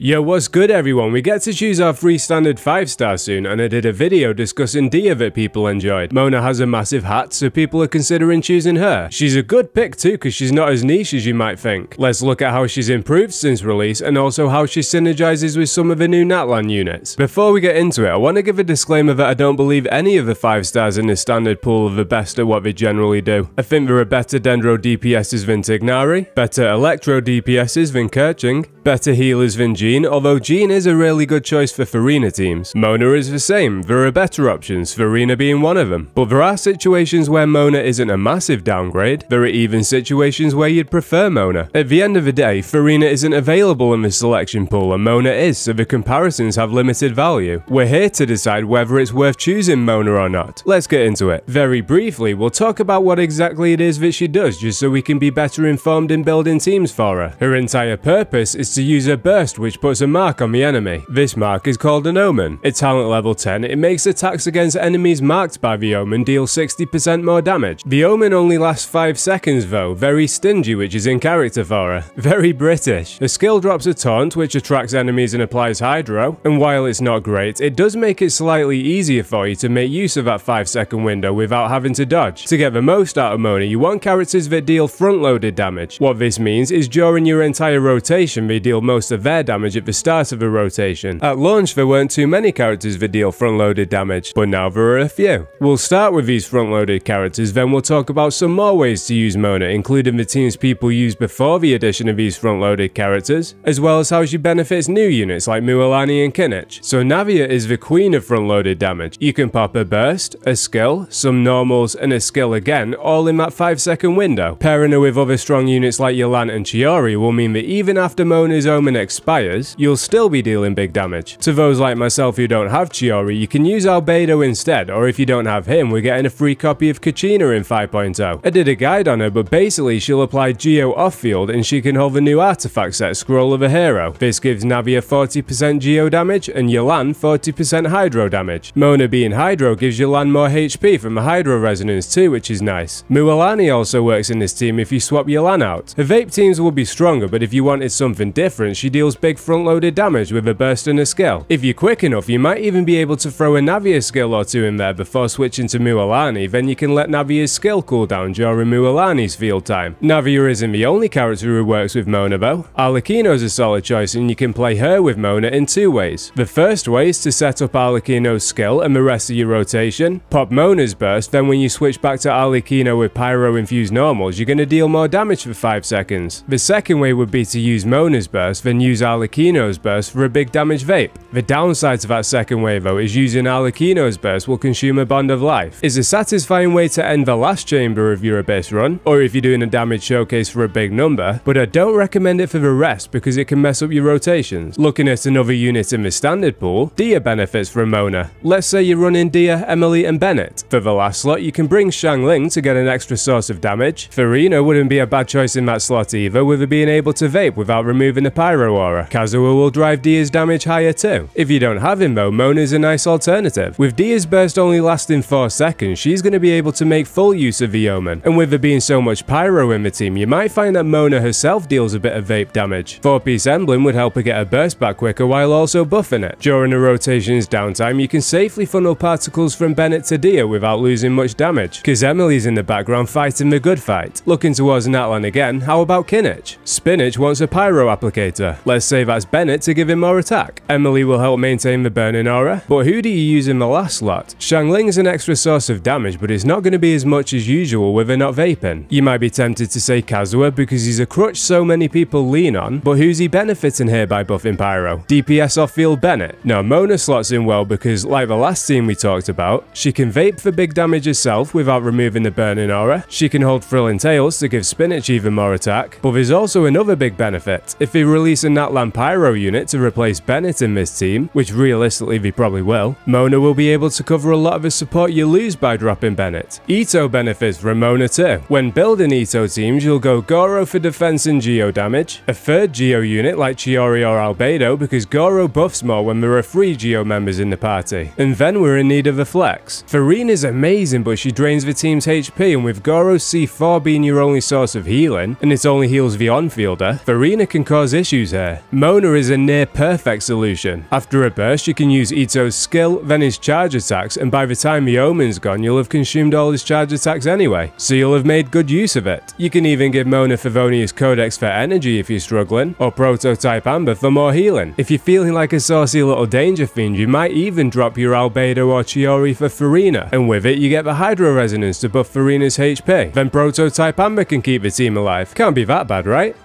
Yo, what's good everyone? We get to choose our free standard 5-star soon, and I did a video discussing Dia that people enjoyed. Mona has a massive hat, so people are considering choosing her. She's a good pick too, because she's not as niche as you might think. Let's look at how she's improved since release, and also how she synergizes with some of the new Natlan units. Before we get into it, I want to give a disclaimer that I don't believe any of the 5-stars in the standard pool are the best at what they generally do. I think there are better Dendro DPSs than Tignari, better Electro DPSs than Keqing, better healers than Jean, although Jean is a really good choice for Furina teams. Mona is the same, there are better options, Furina being one of them. But there are situations where Mona isn't a massive downgrade, there are even situations where you'd prefer Mona. At the end of the day, Furina isn't available in the selection pool and Mona is, so the comparisons have limited value. We're here to decide whether it's worth choosing Mona or not. Let's get into it. Very briefly, we'll talk about what exactly it is that she does, just so we can be better informed in building teams for her. Her entire purpose is to use a burst which puts a mark on the enemy. This mark is called an omen. At talent level 10, it makes attacks against enemies marked by the omen deal 60% more damage. The omen only lasts 5 seconds though, very stingy, which is in character for her. Very British. Her skill drops a taunt which attracts enemies and applies hydro, and while it's not great, it does make it slightly easier for you to make use of that 5-second window without having to dodge. To get the most out of Mona, you want characters that deal front-loaded damage. What this means is during your entire rotation they deal most of their damage at the start of a rotation. At launch there weren't too many characters that deal front-loaded damage, but now there are a few. We'll start with these front-loaded characters, then we'll talk about some more ways to use Mona, including the teams people used before the addition of these front-loaded characters, as well as how she benefits new units like Mualani and Kinich. So Navia is the queen of front-loaded damage. You can pop a burst, a skill, some normals and a skill again, all in that 5-second window. Pairing her with other strong units like Yelan and Chiori will mean that even after Mona's omen expires, you'll still be dealing big damage. To those like myself who don't have Chiori, you can use Albedo instead, or if you don't have him, we're getting a free copy of Kachina in 5.0. I did a guide on her, but basically she'll apply Geo off-field and she can hold the new artifact set Scroll of a Hero. This gives Navia 40% Geo damage and Yelan 40% Hydro damage. Mona being Hydro gives Yelan more HP from the Hydro resonance too, which is nice. Mualani also works in this team if you swap Yelan out. Her vape teams will be stronger, but if you wanted something different, she deals big front-loaded damage with a burst and a skill. If you're quick enough, you might even be able to throw a Navia skill or two in there before switching to Mualani, then you can let Navia's skill cooldown during Mualani's field time. Navia isn't the only character who works with Mona though. Arlequino's a solid choice and you can play her with Mona in two ways. The first way is to set up Arlequino's skill and the rest of your rotation, pop Mona's burst, then when you switch back to Arlequino with Pyro-infused normals, you're going to deal more damage for 5 seconds. The second way would be to use Mona's burst, then use Arlequino's burst for a big damage vape. The downside to that second way though is using Arlequino's burst will consume a bond of life. It's a satisfying way to end the last chamber of your abyss run, or if you're doing a damage showcase for a big number, but I don't recommend it for the rest because it can mess up your rotations. Looking at another unit in the standard pool, Dia benefits from Mona. Let's say you're running Dia, Emilie and Bennett. For the last slot you can bring Xiangling to get an extra source of damage. Furina wouldn't be a bad choice in that slot either, with her being able to vape without removing the Pyro aura. Kazuha will drive Dia's damage higher too. If you don't have him though, Mona's a nice alternative. With Dia's burst only lasting 4 seconds, she's going to be able to make full use of the omen, and with there being so much Pyro in the team, you might find that Mona herself deals a bit of vape damage. 4-piece emblem would help her get her burst back quicker while also buffing it. During a rotation's downtime, you can safely funnel particles from Bennett to Dia without losing much damage, because Emilie's in the background fighting the good fight. Looking towards Natlan again, how about Kinich? Spinach wants a Pyro applicator. Let's say that's Bennett to give him more attack. Emilie will help maintain the burning aura, but who do you use in the last slot? Xiangling's an extra source of damage, but it's not going to be as much as usual with her not vaping. You might be tempted to say Kazuha because he's a crutch so many people lean on, but who's he benefiting here by buffing Pyro? DPS off-field Bennett? No, Mona slots in well because, like the last team we talked about, she can vape for big damage herself without removing the burning aura, she can hold Thrilling Tails to give Spinach even more attack, but there's also another big benefit. If they release a Natlan Pyro unit to replace Bennett in this team, team, which realistically they probably will, Mona will be able to cover a lot of the support you lose by dropping Bennett. Itto benefits from Mona too. When building Itto teams, you'll go Goro for defense and Geo damage, a third Geo unit like Chiori or Albedo because Goro buffs more when there are 3 Geo members in the party. And then we're in need of a flex. Furina's amazing, but she drains the team's HP, and with Goro's C4 being your only source of healing, and it only heals the on-fielder, Furina can cause issues here. Mona is a near-perfect solution. After a burst, you can use Itto's skill, then his charge attacks, and by the time the Omen's gone, you'll have consumed all his charge attacks anyway, so you'll have made good use of it. You can even give Mona Favonius Codex for energy if you're struggling, or Prototype Amber for more healing. If you're feeling like a saucy little danger fiend, you might even drop your Albedo or Chiori for Furina, and with it you get the Hydro Resonance to buff Furina's HP. Then Prototype Amber can keep the team alive. Can't be that bad, right?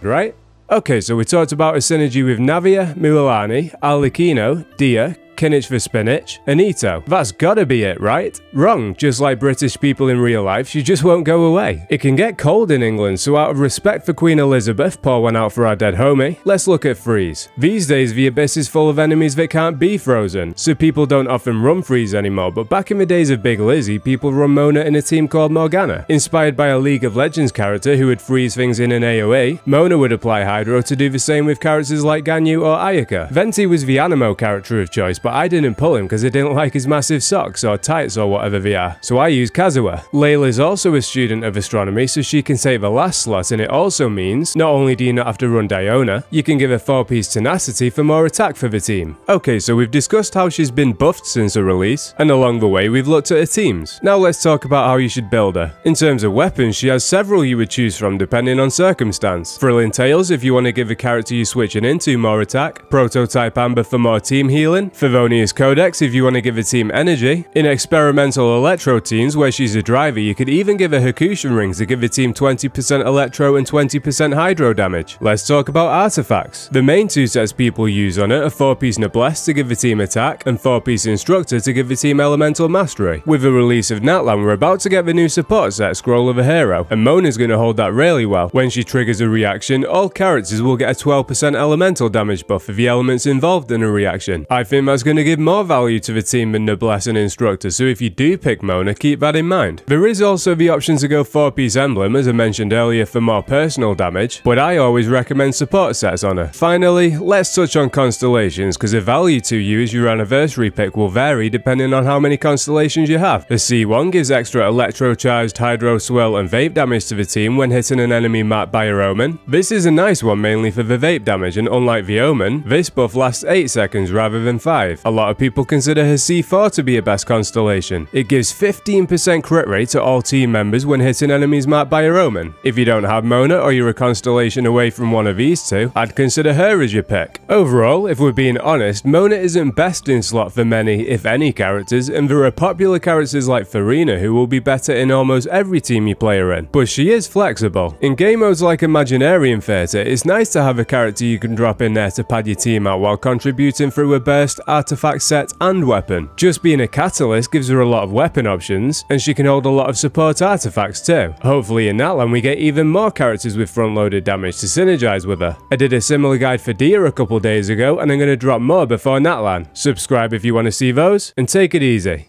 Right? Okay, so we talked about a synergy with Navia, Mualani, Arlequino, Dia, Kinich for Spinach, and Itto. That's gotta be it, right? Wrong, just like British people in real life, she just won't go away. It can get cold in England, so out of respect for Queen Elizabeth, pour one out for our dead homie, let's look at freeze. These days, the Abyss is full of enemies that can't be frozen, so people don't often run freeze anymore, but back in the days of Big Lizzie, people run Mona in a team called Morgana. Inspired by a League of Legends character who would freeze things in an AoE, Mona would apply Hydro to do the same with characters like Ganyu or Ayaka. Venti was the animo character of choice, but I didn't pull him because I didn't like his massive socks or tights or whatever they are, so I use Kazuha. Layla's also a student of astronomy, so she can take the last slot, and it also means not only do you not have to run Diona, you can give her 4-piece tenacity for more attack for the team. Okay, so we've discussed how she's been buffed since her release, and along the way we've looked at her teams. Now let's talk about how you should build her. In terms of weapons, she has several you would choose from depending on circumstance. Thrilling Tails if you want to give a character you're switching into more attack, Prototype Amber for more team healing, Favonius Codex if you want to give a team energy. In experimental electro teams where she's a driver, you could even give her Hakushin rings to give the team 20% electro and 20% hydro damage. Let's talk about artifacts. The main two sets people use on it are 4-piece Noblesse to give the team attack and 4-piece Instructor to give the team elemental mastery. With the release of Natlan, we're about to get the new support set, Scroll of a Hero, and Mona's going to hold that really well. When she triggers a reaction, all characters will get a 12% elemental damage buff for the elements involved in a reaction. I think that's going to give more value to the team than Noblesse and Instructor, so if you do pick Mona, keep that in mind. There is also the option to go 4-piece Emblem, as I mentioned earlier, for more personal damage, but I always recommend support sets on her. Finally, let's touch on constellations, because the value to you as your anniversary pick will vary depending on how many constellations you have. The C1 gives extra electro-charged, hydro swirl and vape damage to the team when hitting an enemy map by your Omen. This is a nice one mainly for the vape damage, and unlike the Omen, this buff lasts 8 seconds rather than 5. A lot of people consider her C4 to be a best constellation. It gives 15% crit rate to all team members when hitting enemies marked by your Omen. If you don't have Mona or you're a constellation away from one of these two, I'd consider her as your pick. Overall, if we're being honest, Mona isn't best in slot for many, if any, characters, and there are popular characters like Furina who will be better in almost every team you play her in. But she is flexible. In game modes like Imaginarium Theatre, it's nice to have a character you can drop in there to pad your team out while contributing through a burst, artifact set and weapon. Just being a catalyst gives her a lot of weapon options, and she can hold a lot of support artifacts too. Hopefully in Natlan we get even more characters with front-loaded damage to synergize with her. I did a similar guide for Dia a couple days ago, and I'm going to drop more before Natlan. Subscribe if you want to see those, and take it easy.